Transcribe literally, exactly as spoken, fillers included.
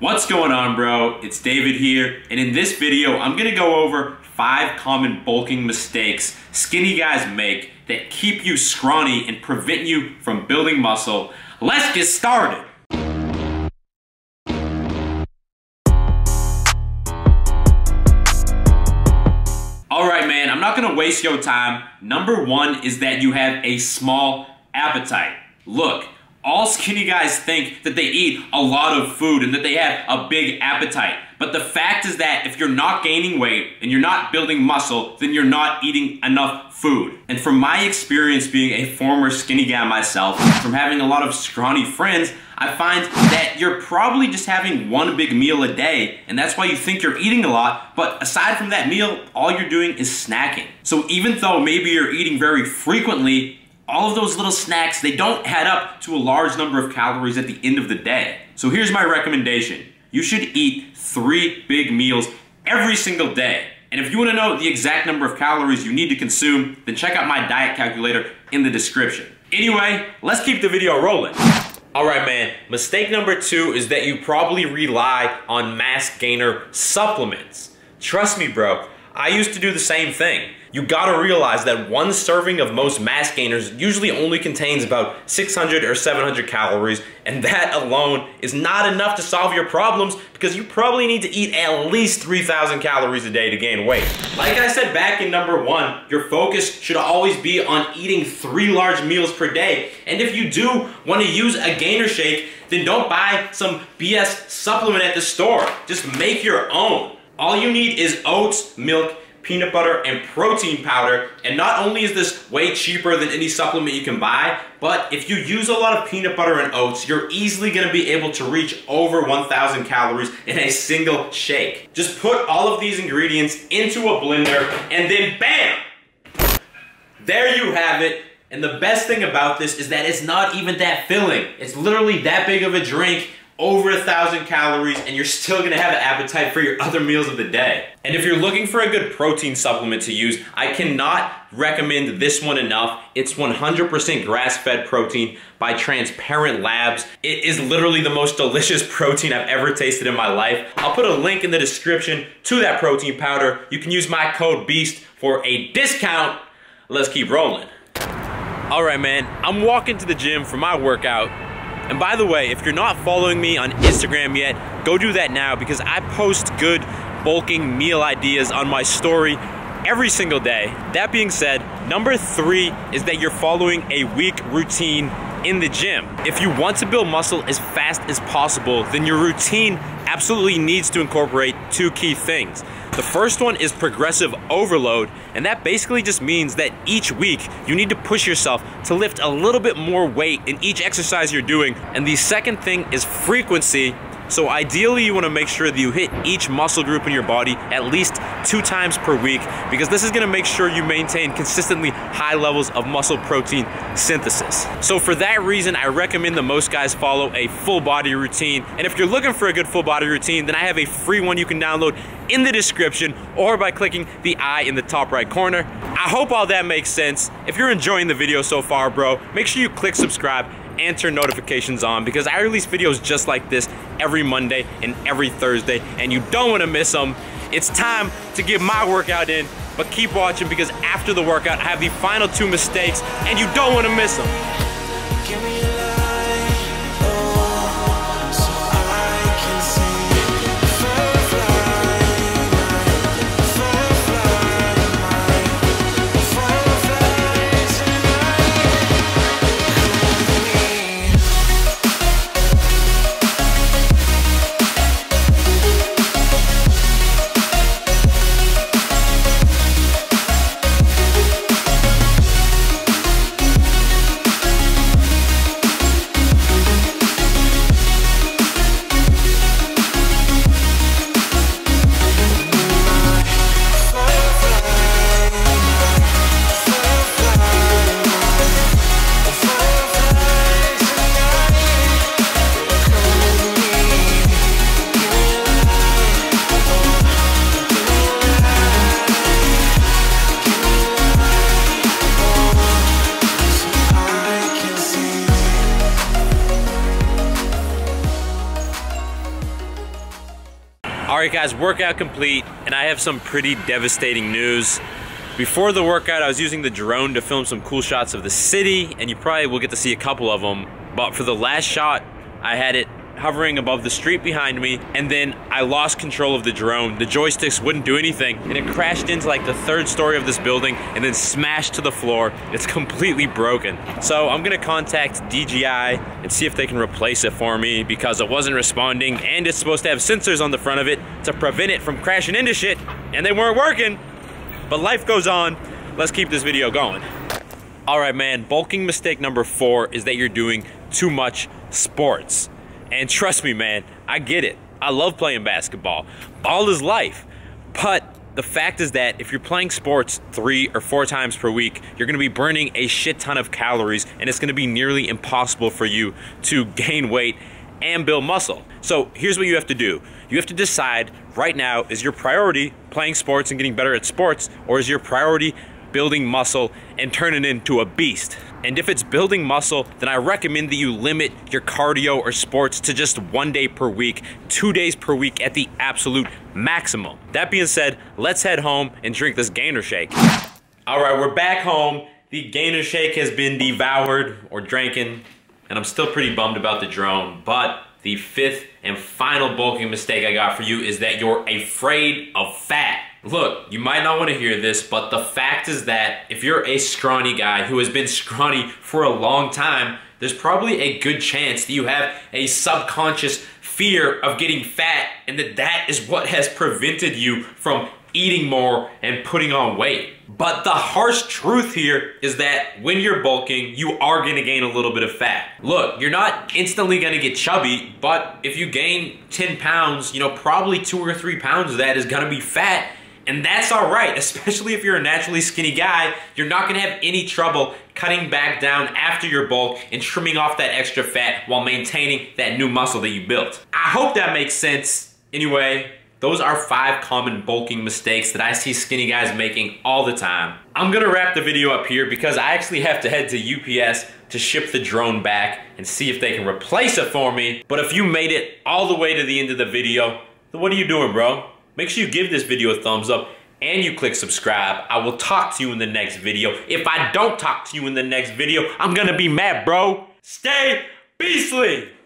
What's going on, bro? It's David here, and in this video, I'm gonna go over five common bulking mistakes skinny guys make that keep you scrawny and prevent you from building muscle. Let's get started. All right, man, I'm not gonna waste your time. Number one is that you have a small appetite. Look, all skinny guys think that they eat a lot of food and that they have a big appetite. But the fact is that if you're not gaining weight and you're not building muscle, then you're not eating enough food. And from my experience being a former skinny guy myself, from having a lot of scrawny friends, I find that you're probably just having one big meal a day, and that's why you think you're eating a lot, but aside from that meal, all you're doing is snacking. So even though maybe you're eating very frequently, all of those little snacks, they don't add up to a large number of calories at the end of the day. So here's my recommendation. You should eat three big meals every single day. And if you want to know the exact number of calories you need to consume, then check out my diet calculator in the description. Anyway, let's keep the video rolling. All right, man, mistake number two is that you probably rely on mass gainer supplements. Trust me, bro, I used to do the same thing. You gotta realize that one serving of most mass gainers usually only contains about six hundred or seven hundred calories, and that alone is not enough to solve your problems because you probably need to eat at least three thousand calories a day to gain weight. Like I said back in number one, your focus should always be on eating three large meals per day, and if you do want to use a gainer shake, then don't buy some B S supplement at the store. Just make your own. All you need is oats, milk, peanut butter, and protein powder. And not only is this way cheaper than any supplement you can buy, but if you use a lot of peanut butter and oats, you're easily gonna be able to reach over one thousand calories in a single shake. Just put all of these ingredients into a blender and then bam! There you have it. And the best thing about this is that it's not even that filling. It's literally that big of a drink, over a thousand calories, and you're still gonna have an appetite for your other meals of the day. And if you're looking for a good protein supplement to use, I cannot recommend this one enough. It's one hundred percent grass-fed protein by Transparent Labs. It is literally the most delicious protein I've ever tasted in my life. I'll put a link in the description to that protein powder. You can use my code BEAST for a discount. Let's keep rolling. All right, man, I'm walking to the gym for my workout. And by the way, if you're not following me on Instagram yet, go do that now because I post good bulking meal ideas on my story every single day. That being said, number three is that you're following a weak routine in the gym. If you want to build muscle as fast as possible, then your routine absolutely needs to incorporate two key things. The first one is progressive overload, and that basically just means that each week you need to push yourself to lift a little bit more weight in each exercise you're doing. And the second thing is frequency. So ideally you want to make sure that you hit each muscle group in your body at least two times per week, because this is going to make sure you maintain consistently high levels of muscle protein synthesis. So for that reason, I recommend that most guys follow a full body routine. And if you're looking for a good full body routine, then I have a free one you can download in the description or by clicking the I in the top right corner. I hope all that makes sense. If you're enjoying the video so far, bro, make sure you click subscribe and turn notifications on, because I release videos just like this every Monday and every Thursday, and you don't want to miss them. It's time to get my workout in, but keep watching because after the workout, I have the final two mistakes, and you don't want to miss them. Alright guys, workout complete, and I have some pretty devastating news. Before the workout, I was using the drone to film some cool shots of the city, and you probably will get to see a couple of them, but for the last shot, I had it hovering above the street behind me, and then I lost control of the drone. The joysticks wouldn't do anything, and it crashed into like the third story of this building, and then smashed to the floor. It's completely broken. So I'm gonna contact D J I and see if they can replace it for me, because it wasn't responding, and it's supposed to have sensors on the front of it to prevent it from crashing into shit, and they weren't working. But life goes on. Let's keep this video going. All right, man, bulking mistake number four is that you're doing too much sports. And trust me, man, I get it. I love playing basketball. Ball is life. But the fact is that if you're playing sports three or four times per week, you're gonna be burning a shit ton of calories, and it's gonna be nearly impossible for you to gain weight and build muscle. So here's what you have to do. You have to decide right now, is your priority playing sports and getting better at sports, or is your priority building muscle and turning into a beast? And if it's building muscle, then I recommend that you limit your cardio or sports to just one day per week, two days per week at the absolute maximum. That being said, let's head home and drink this gainer shake. All right, we're back home. The gainer shake has been devoured or drinking. And I'm still pretty bummed about the drone, but the fifth and final bulking mistake I got for you is that you're afraid of fat. Look, you might not want to hear this, but the fact is that if you're a scrawny guy who has been scrawny for a long time, there's probably a good chance that you have a subconscious fear of getting fat, and that that is what has prevented you from eating more and putting on weight. But the harsh truth here is that when you're bulking, you are gonna gain a little bit of fat. Look, you're not instantly gonna get chubby, but if you gain ten pounds, you know, probably two or three pounds of that is gonna be fat, and that's all right, especially if you're a naturally skinny guy. You're not gonna have any trouble cutting back down after your bulk and trimming off that extra fat while maintaining that new muscle that you built. I hope that makes sense. Anyway, those are five common bulking mistakes that I see skinny guys making all the time. I'm gonna wrap the video up here because I actually have to head to U P S to ship the drone back and see if they can replace it for me. But if you made it all the way to the end of the video, then what are you doing, bro? Make sure you give this video a thumbs up and you click subscribe. I will talk to you in the next video. If I don't talk to you in the next video, I'm gonna be mad, bro. Stay beastly.